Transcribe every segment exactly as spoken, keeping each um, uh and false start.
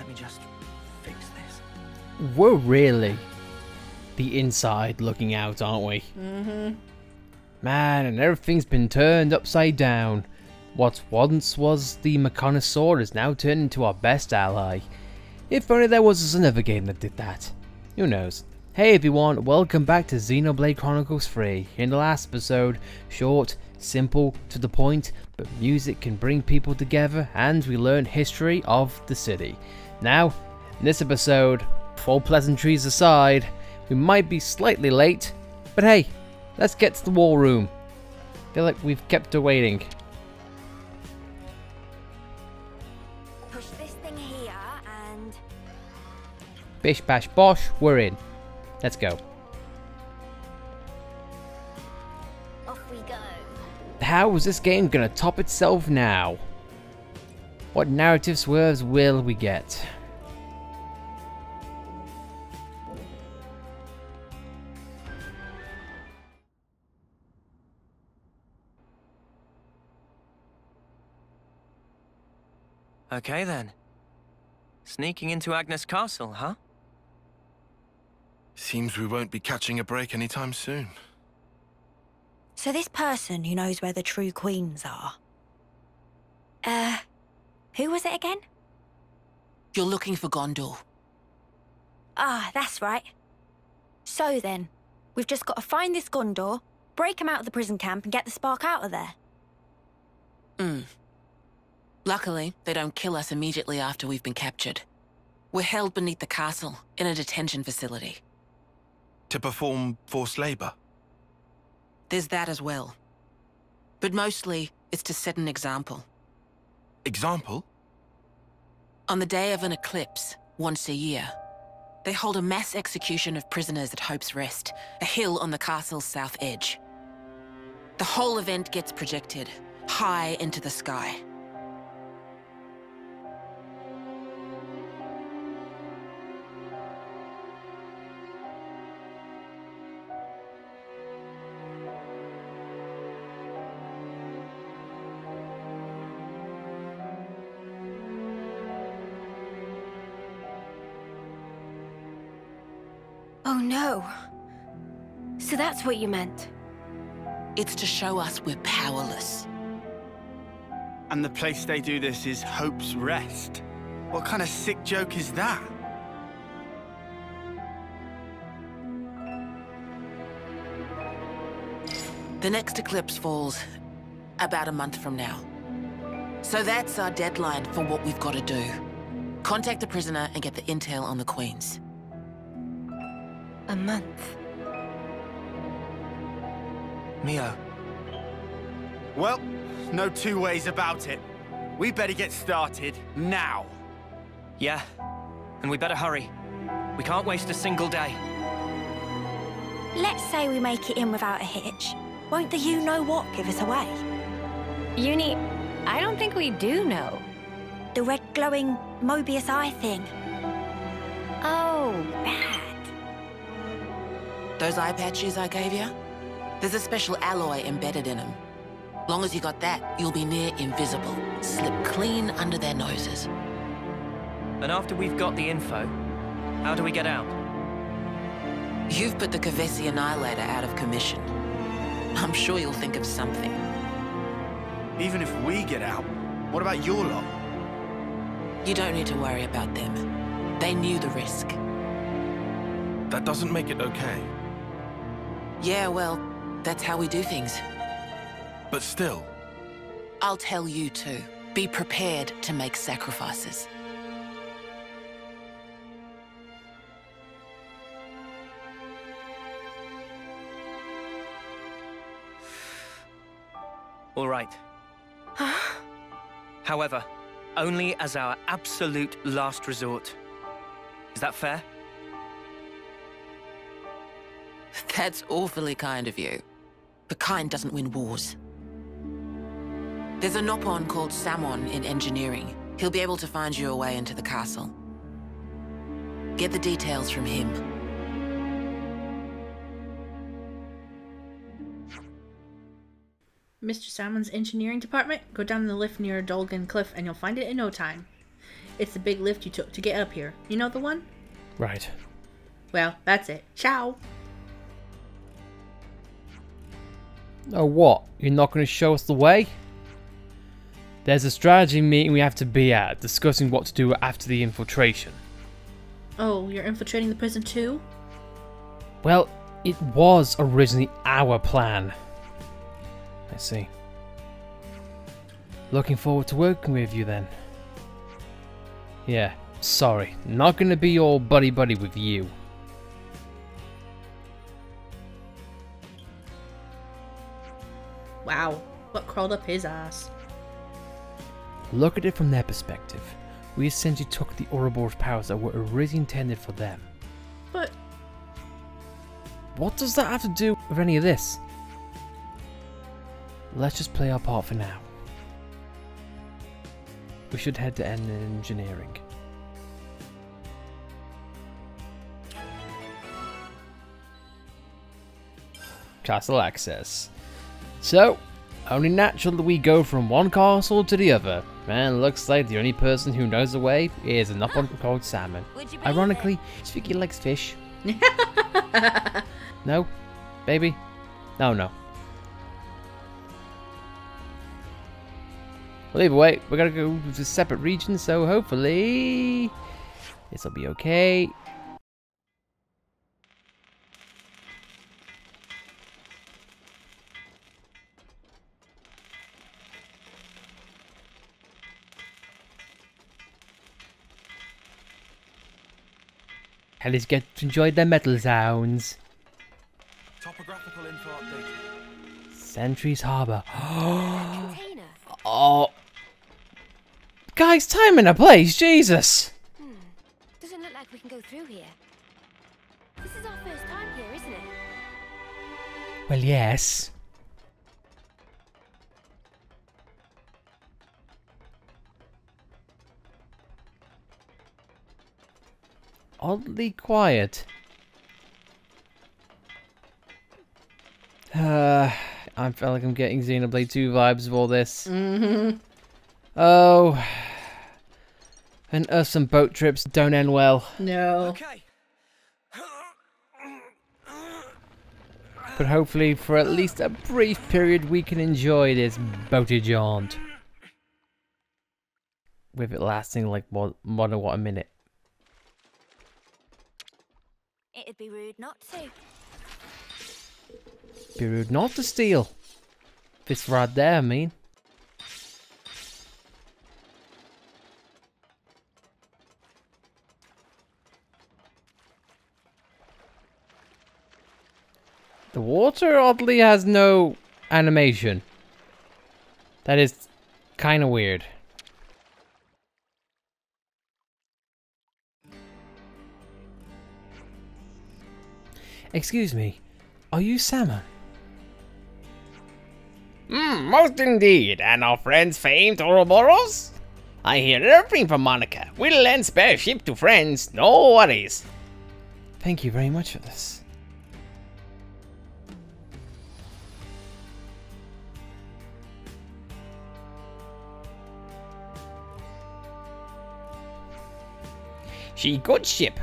Let me just fix this. We're really the inside looking out, aren't we? Mm-hmm. Man, and everything's been turned upside down. What once was the Maconnasaur is now turned into our best ally. If only there was another game that did that. Who knows? Hey everyone, welcome back to Xenoblade Chronicles three. In the last episode, short, simple, to the point, but music can bring people together, and we learn history of the city. Now, in this episode, all pleasantries aside, we might be slightly late, but hey, let's get to the war room. I feel like we've kept her waiting. Push this thing here and... Bish bash bosh, we're in. Let's go. Off we go. How is this game gonna top itself now? What narrative swerves will we get? Okay then. Sneaking into Agnus Castle, huh? Seems we won't be catching a break anytime soon. So this person who knows where the true queens are... Uh... Who was it again? You're looking for Gondor. Ah, that's right. So then, we've just got to find this Gondor, break him out of the prison camp and get the spark out of there. Hmm. Luckily, they don't kill us immediately after we've been captured. We're held beneath the castle, in a detention facility. To perform forced labour? There's that as well. But mostly, it's to set an example. Example? On the day of an eclipse, once a year, they hold a mass execution of prisoners at Hope's Rest, a hill on the castle's south edge. The whole event gets projected, high into the sky. Oh no, so that's what you meant. It's to show us we're powerless. And the place they do this is Hope's Rest. What kind of sick joke is that? The next eclipse falls about a month from now. So that's our deadline for what we've got to do. Contact the prisoner and get the intel on the queens. A month. Mio. Well, no two ways about it. We better get started now. Yeah, and we better hurry. We can't waste a single day. Let's say we make it in without a hitch. Won't the you-know-what give us away? Uni, I don't think we do know. The red glowing Mobius eye thing. Oh, bad. Those eye patches I gave you? There's a special alloy embedded in them. Long as you got that, you'll be near invisible. Slip clean under their noses. And after we've got the info, how do we get out? You've put the Kevesi Annihilator out of commission. I'm sure you'll think of something. Even if we get out, what about your lot? You don't need to worry about them. They knew the risk. That doesn't make it okay. Yeah, well, that's how we do things. But still... I'll tell you too. Be prepared to make sacrifices. All right. However, only as our absolute last resort. Is that fair? That's awfully kind of you. But kind doesn't win wars. There's a Nopon called Samon in engineering. He'll be able to find you a way into the castle. Get the details from him. Mister Samon's engineering department? Go down the lift near Dolgan Cliff and you'll find it in no time. It's the big lift you took to get up here. You know the one? Right. Well, that's it. Ciao. Oh, what? You're not going to show us the way? There's a strategy meeting we have to be at, discussing what to do after the infiltration. Oh, you're infiltrating the prison too? Well, it was originally our plan. I see. Looking forward to working with you then. Yeah, sorry, not gonna be all buddy-buddy with you. Wow, what crawled up his ass? Look at it from their perspective. We essentially took the Ouroboros powers that were originally intended for them. But... what does that have to do with any of this? Let's just play our part for now. We should head to engineering. Castle access. So, only natural that we go from one castle to the other. Man, looks like the only person who knows the way is a Nopon called Samon. Ironically, Spooky likes fish. No? Baby? No, no. Well, either way, we're gonna go to separate regions, so hopefully this'll be okay. Hellies get to enjoy their metal sounds. Topographical info update. Sentry's Harbour. Oh. Guys, time and a place, Jesus! Hmm. Doesn't look like we can go through here. This is our first time here, isn't it? Well, yes. Oddly quiet. Uh, I feel like I'm getting Xenoblade two vibes of all this. Mm-hmm. Oh, and us and boat trips don't end well. No. Okay. But hopefully for at least a brief period we can enjoy this boatage jaunt. With it lasting like more, more than what, a minute. It'd be rude not to. Be rude not to steal. This right there, I mean. The water oddly has no animation. That is kind of weird. Excuse me, are you Samon? Mm, most indeed, and our friends famed Ouroboros? I hear everything from Monica. We'll lend spare ship to friends, no worries. Thank you very much for this. She could ship.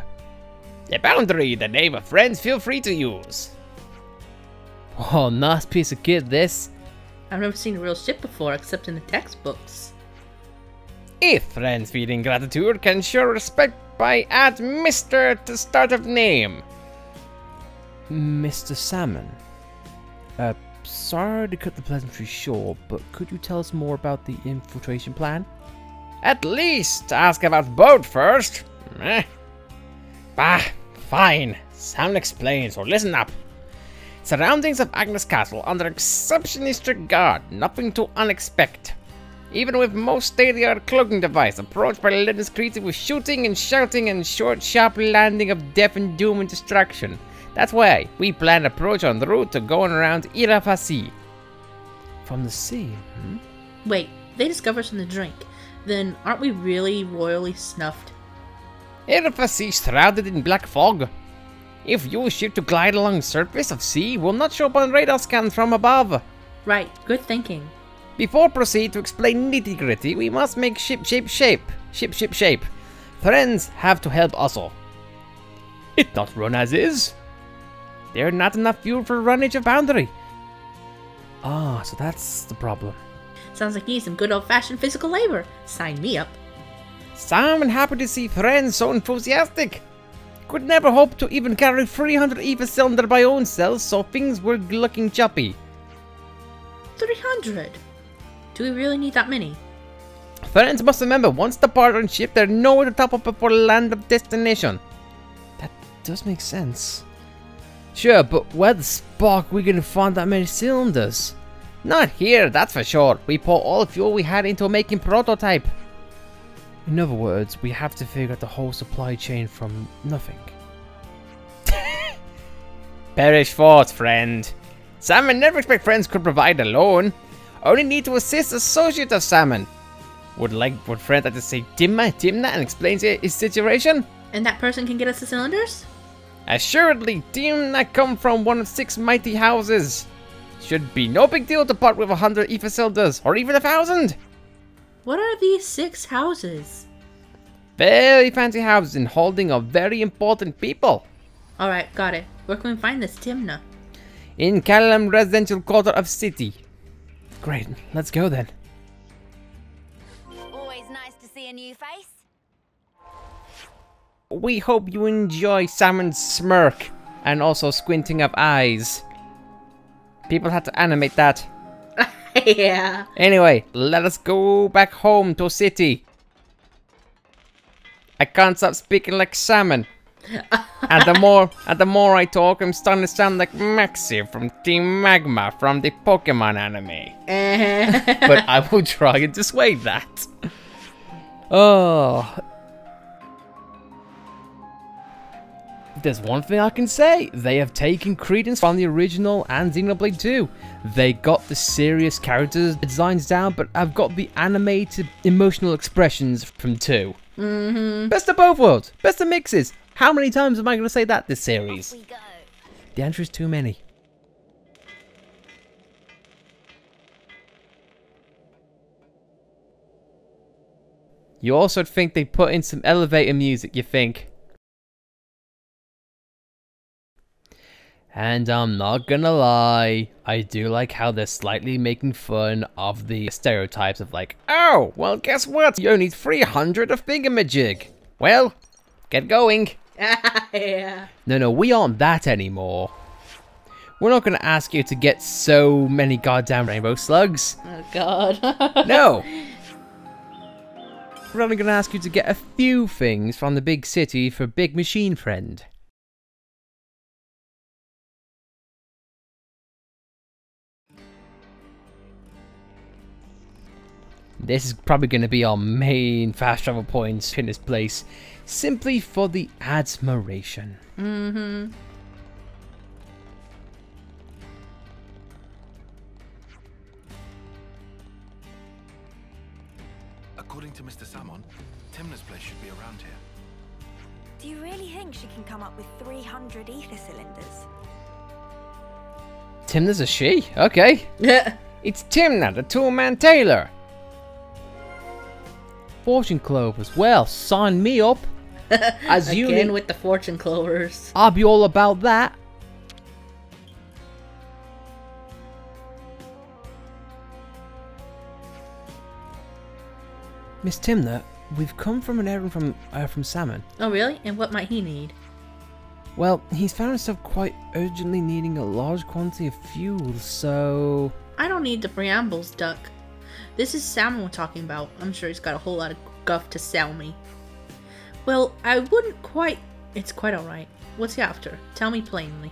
The boundary, the name of friends, feel free to use. Oh, nice piece of kit, this. I've never seen a real ship before, except in the textbooks. If friends feeling gratitude can show respect by add Mister to start of name. Mister Salmon. Uh, sorry to cut the pleasantry short, but could you tell us more about the infiltration plan? At least ask about boat first. Meh. Bah, fine. Sam explains, or listen up. Surroundings of Agnus Castle under exceptionally strict guard, nothing to unexpect. Even with most state-of-the-art cloaking device, approached by Linus creature with shooting and shouting and short, sharp landing of death and doom and destruction. That's why we plan approach on the route to going around Irafasi. From the sea, hmm? Wait, they discover us in the drink. Then aren't we really royally snuffed? Irafasi shrouded in black fog. If you ship to glide along the surface of sea, will not show up on radar scan from above. Right, good thinking. Before proceed to explain nitty-gritty, we must make ship shape shape. Ship ship shape. Friends have to help also. It not run as is. There not enough fuel for runnage of boundary. Ah, so that's the problem. Sounds like you need some good old-fashioned physical labor. Sign me up. Samon happy to see friends so enthusiastic. Could never hope to even carry three hundred E V A cylinder by own self, so things were looking choppy. three hundred? Do we really need that many? Friends must remember, once the partnership, they're nowhere to top up before land of destination. That does make sense. Sure, but where the spark we can find that many cylinders? Not here, that's for sure. We pour all fuel we had into making prototype. In other words, we have to figure out the whole supply chain from nothing. Perish forth, friend. Samon never expect friends could provide alone. Only need to assist associate of Samon. Would like would friend like to say Timna, Timna and explains his situation? And that person can get us the cylinders? Assuredly, Timna come from one of six mighty houses. Should be no big deal to part with a hundred E V A cylinders, or even a thousand. What are these six houses? Very fancy houses in holding of very important people. Alright, got it. Where can we find this Timna? In Kalam Residential Quarter of City. Great, let's go then. A new face. We hope you enjoy Samon's smirk and also squinting of eyes. People had to animate that. Yeah. Anyway, let us go back home to city. I can't stop speaking like Samon. and the more and the more I talk, I'm starting to sound like Maxi from Team Magma from the Pokemon anime. But I will try and dissuade that. Oh, there's one thing I can say. They have taken credence from the original and Xenoblade two. They got the serious characters designs down, but have got the animated emotional expressions from two. Mm-hmm. Best of both worlds, best of mixes. How many times am I going to say that this series? Off we go. The answer is too many. You also think they put in some elevator music, you think? And I'm not gonna lie, I do like how they're slightly making fun of the stereotypes of like, oh, well guess what, you need three hundred of thingamajig. Well, get going. Yeah. No, no, we aren't that anymore. We're not gonna ask you to get so many goddamn rainbow slugs. Oh god. No. We're only going to ask you to get a few things from the big city for Big Machine Friend. This is probably going to be our main fast travel points in this place, simply for the admiration. Mm-hmm. According to Mister Samon, Timna's place should be around here. Do you really think she can come up with three hundred ether cylinders? Timna's a she? Okay. Yeah. It's Timna, the two-man tailor. Fortune clove as well. Sign me up. As Again unit. With the fortune clovers. I'll be all about that. Miss Timna, we've come from an errand from uh, from Samon. Oh really? And what might he need? Well, he's found himself quite urgently needing a large quantity of fuel, so... I don't need the preambles, Duck. This is Samon we're talking about. I'm sure he's got a whole lot of guff to sell me. Well, I wouldn't quite... It's quite alright. What's he after? Tell me plainly.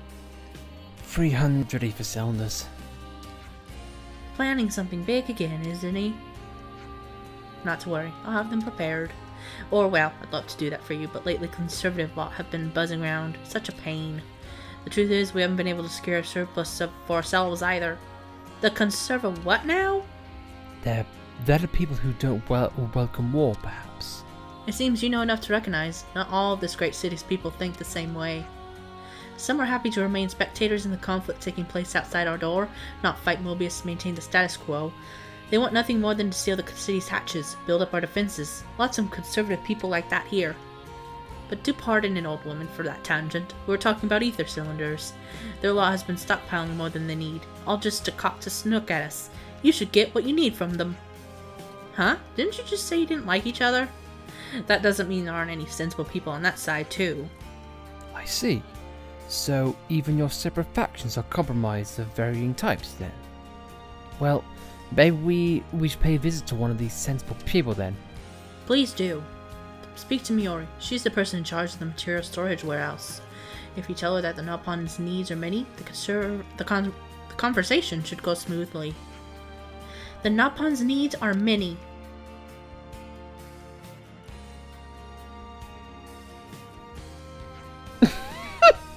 three hundred ether cylinders. Planning something big again, isn't he? Not to worry, I'll have them prepared. Or, well, I'd love to do that for you, but lately conservative lot have been buzzing around. Such a pain. The truth is, we haven't been able to secure a surplus for ourselves either. The conservative what now? They're, they're the people who don't wel welcome war, perhaps. It seems you know enough to recognize not all of this great city's people think the same way. Some are happy to remain spectators in the conflict taking place outside our door, not fight Mobius to maintain the status quo. They want nothing more than to steal the city's hatches, build up our defenses. Lots of conservative people like that here. But do pardon an old woman for that tangent. We were talking about ether cylinders. Their law has been stockpiling more than they need, all just to cock a snook at us. You should get what you need from them. Huh? Didn't you just say you didn't like each other? That doesn't mean there aren't any sensible people on that side, too. I see. So, even your separate factions are compromised of varying types, then? Well, maybe we, we should pay a visit to one of these sensible people, then. Please do. Speak to Miori. She's the person in charge of the material storage warehouse. If you tell her that the Nopon's needs are many, the, conser the, con the conversation should go smoothly. The Nopon's needs are many.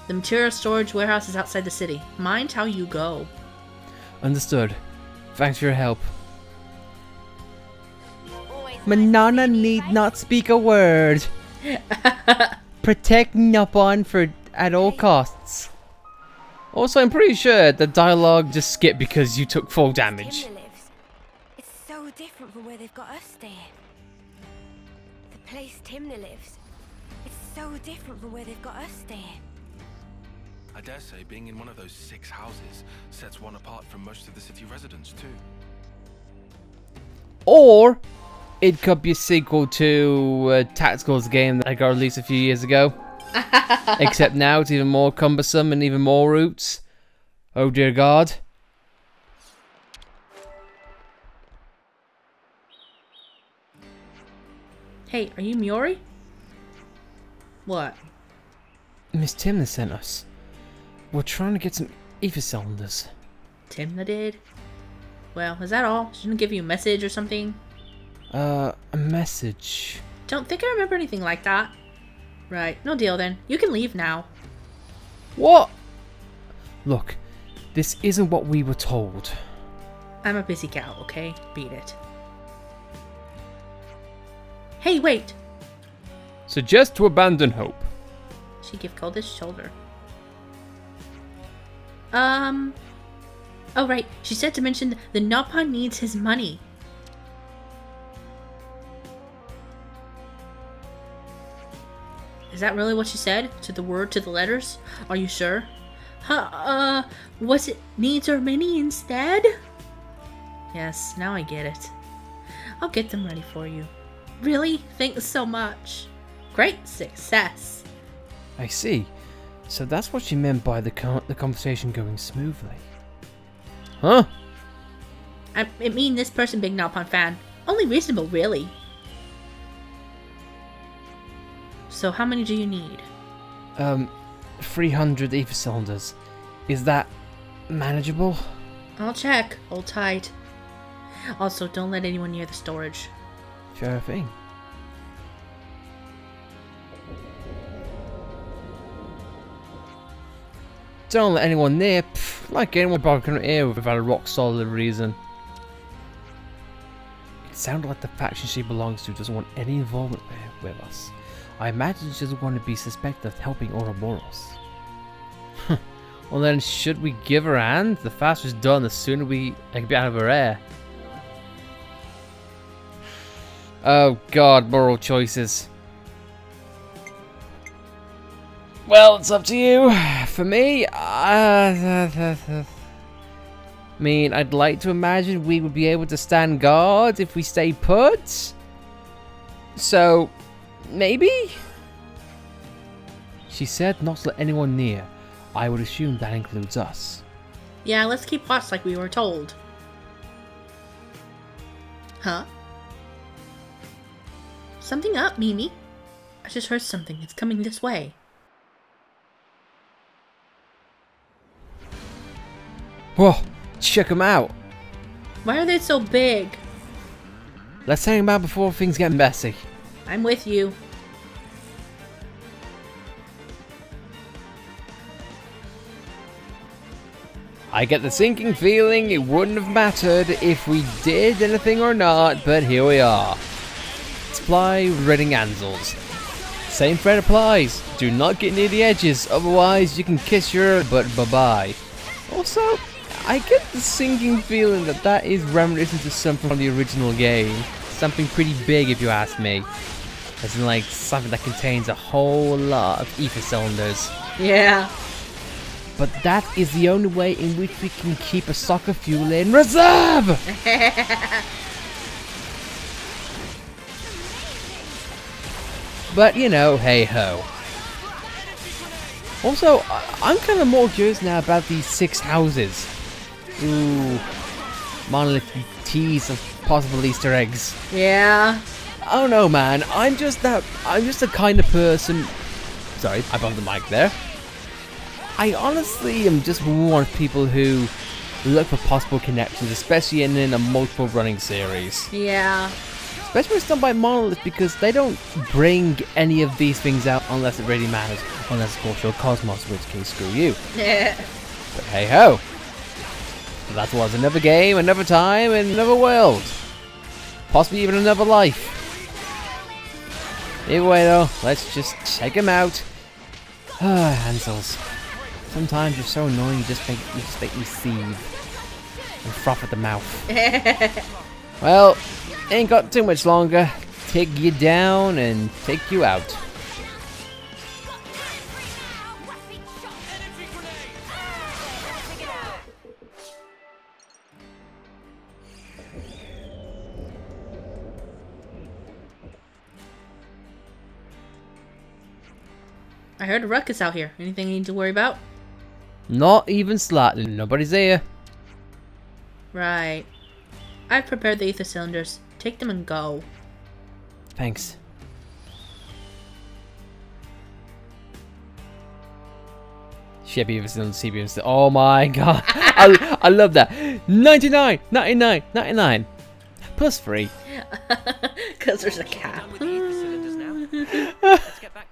The material storage warehouse is outside the city. Mind how you go. Understood. Thanks for your help. Manana need not speak a word. Protect Nopon for at all costs. Also, I'm pretty sure the dialogue just skipped because you took full damage. It's so different from where they've got us staying. The place Timna lives. It's so different from where they've got us staying. I dare say being in one of those six houses sets one apart from most of the city residents too. Or it could be a sequel to uh, Tactical's game that got released a few years ago. Except now it's even more cumbersome and even more routes. Oh dear God. Hey, are you Miori? What? Miss Timna sent us. We're trying to get some ether cylinders. Timna did? Well, is that all? Shouldn't it give you a message or something? Uh, a message? Don't think I remember anything like that. Right, no deal then. You can leave now. What? Look, this isn't what we were told. I'm a busy gal, okay? Beat it. Hey, wait! Suggest to abandon hope. She gave Coldest shoulder. Um, oh right, she said to mention the Nopon needs his money. Is that really what she said? To the word, to the letters? Are you sure? Huh, uh, was it needs or many instead? Yes, now I get it. I'll get them ready for you. Really? Thanks so much. Great success. I see. So that's what she meant by the con the conversation going smoothly. Huh? I, I mean this person big Nopon fan. Only reasonable, really. So how many do you need? Um, three hundred ether cylinders. Is that manageable? I'll check. Hold tight. Also, don't let anyone near the storage. Sure thing. Don't let anyone near, pfft, like anyone barking here without a rock solid reason. It sounded like the faction she belongs to doesn't want any involvement with us. I imagine she doesn't want to be suspected of helping Ouroboros. Well then, should we give her a hand? The faster it's done, the sooner we can be out of her air. Oh God, moral choices. Well, it's up to you. For me, uh, I mean, I'd like to imagine we would be able to stand guard if we stay put. So, maybe? She said not to let anyone near. I would assume that includes us. Yeah, let's keep watch like we were told. Huh? Something up, Mimi. I just heard something. It's coming this way. Whoa, check them out. Why are they so big? Let's hang them out before things get messy. I'm with you. I get the sinking feeling it wouldn't have mattered if we did anything or not, but here we are. Supply Reading Hansels. Same thread applies. Do not get near the edges, otherwise you can kiss your butt bye-bye. Also, I get the sinking feeling that that is reminiscent of something from the original game. Something pretty big, if you ask me. As in, like, something that contains a whole lot of ether cylinders. Yeah. But that is the only way in which we can keep a soccer fuel in reserve! But, you know, hey-ho. Also, I'm kind of more curious now about these six houses. Ooh. Monolith tease of possible Easter eggs. Yeah. Oh no, man, I'm just that, I'm just the kind of person, sorry, I bumped the mic there. I honestly am just one of people who look for possible connections, especially in, in a multiple running series. Yeah. Especially when it's done by Monolith, because they don't bring any of these things out unless it really matters. Unless, of course, you're Cosmos, in which case, screw you. Yeah. But hey-ho. That was another game, another time, and another world. Possibly even another life. Anyway though, let's just check him out. Ah, Hansels. Sometimes you're so annoying you just make, you just make me seethe. And froth at the mouth. Well, ain't got too much longer. Take you down and take you out. I heard a ruckus out here. Anything you need to worry about? Not even slightly. Nobody's here. Right. I've prepared the ether cylinders. Take them and go. Thanks. Ship ether cylinders, C B M cylinders. Oh my god. I, I love that. ninety-nine, ninety-nine, ninety-nine. Plus three. Because there's a cap. Let's get back.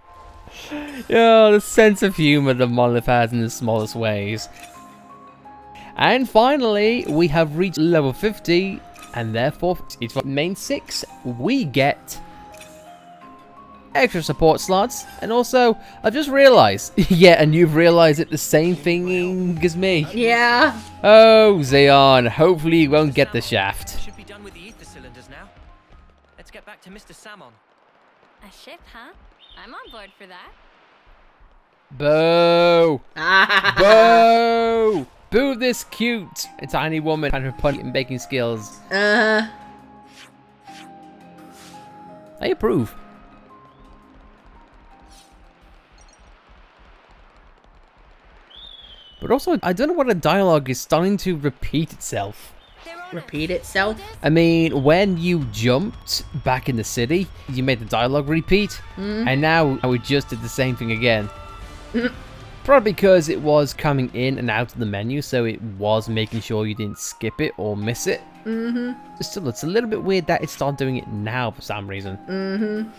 Oh, the sense of humour the Monolith has in the smallest ways. And finally, we have reached level fifty, and therefore, it's from main six, we get extra support slots, and also, I've just realised, yeah, and you've realised it, the same thing as me. Yeah. Oh, Zeon, hopefully you won't get the shaft. Should be done with the ether cylinders now. Let's get back to Mister Samon. A ship, huh? I'm on board for that. Boo! Boo! Boo this cute a tiny woman and her punch and baking skills. Uh. I approve. But also, I don't know what a dialogue is starting to repeat itself. Repeat itself? I mean, when you jumped back in the city, you made the dialogue repeat, mm. and now we just did the same thing again. Mm. Probably because it was coming in and out of the menu, so it was making sure you didn't skip it or miss it. Mm-hmm. Still, it's a little bit weird that it started doing it now for some reason. Mm-hmm.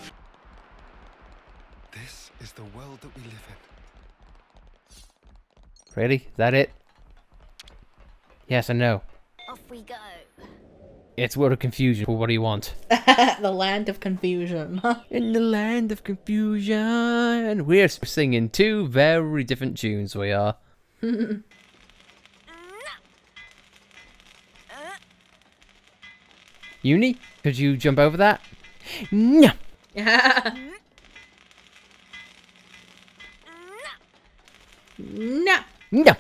This is the world that we live in. Really? Is that it? Yes, I know. Off we go. It's world of confusion. What do you want? The land of confusion. In the land of confusion. We're singing two very different tunes, we are. Uni, could you jump over that? No. No. No.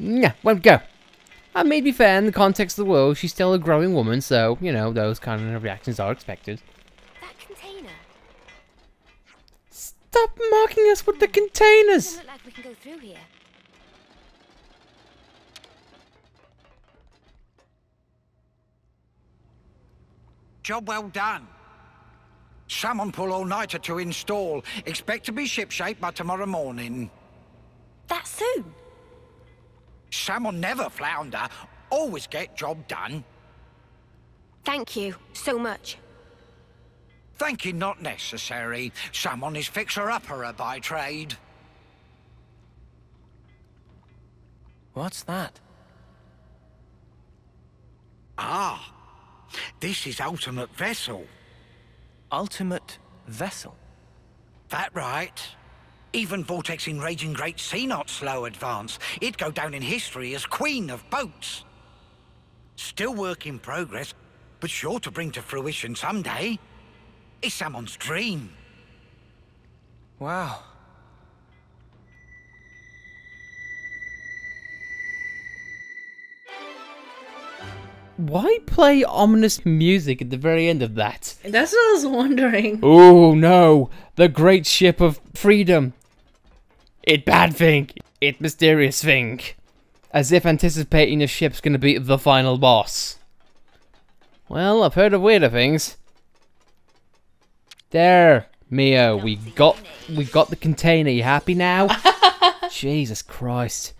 No. Won't go. I mean, to be fair, in the context of the world, she's still a growing woman, so, you know, those kind of reactions are expected. That container. Stop marking us with the containers! It doesn't look like we can go through here. Job well done. Salmon pull all-nighter to install. Expect to be shipshape by tomorrow morning. That soon? Salmon never flounder, always get job done. Thank you so much. Thank you not necessary. Salmon is fixer-upper by trade. What's that? Ah, this is Ultimate Vessel. Ultimate Vessel? That right. Even vortexing raging great sea not slow advance. It'd go down in history as queen of boats. Still work in progress, but sure to bring to fruition someday. It's Samon's dream. Wow. Why play ominous music at the very end of that? That's what I was wondering. Oh no, the great ship of freedom. It bad thing, it mysterious thing. As if anticipating the ship's gonna be the final boss. Well, I've heard of weirder things. There, Mio, we got, we got the container. You happy now? Jesus Christ.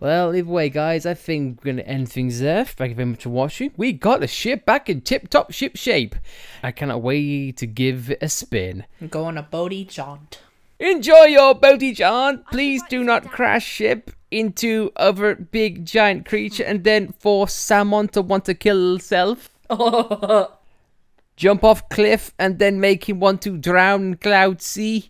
Well, either way, guys, I think we're going to end things there. Thank you very much for watching. We got the ship back in tip-top ship shape. I cannot wait to give it a spin. Go on a boaty jaunt. Enjoy your boaty jaunt. Please do not crash ship into other big giant creature and then force Samon to want to kill himself. Jump off cliff and then make him want to drown in Cloud Sea.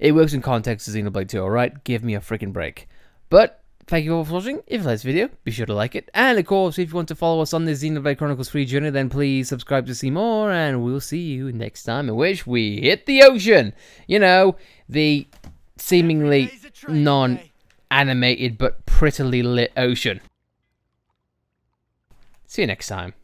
It works in context of Xenoblade two, alright? Give me a freaking break. But... thank you all for watching. If you like this video, be sure to like it. And of course, if you want to follow us on the Xenoblade Chronicles three journey, then please subscribe to see more. And we'll see you next time in which we hit the ocean. You know, the seemingly non-animated but prettily lit ocean. See you next time.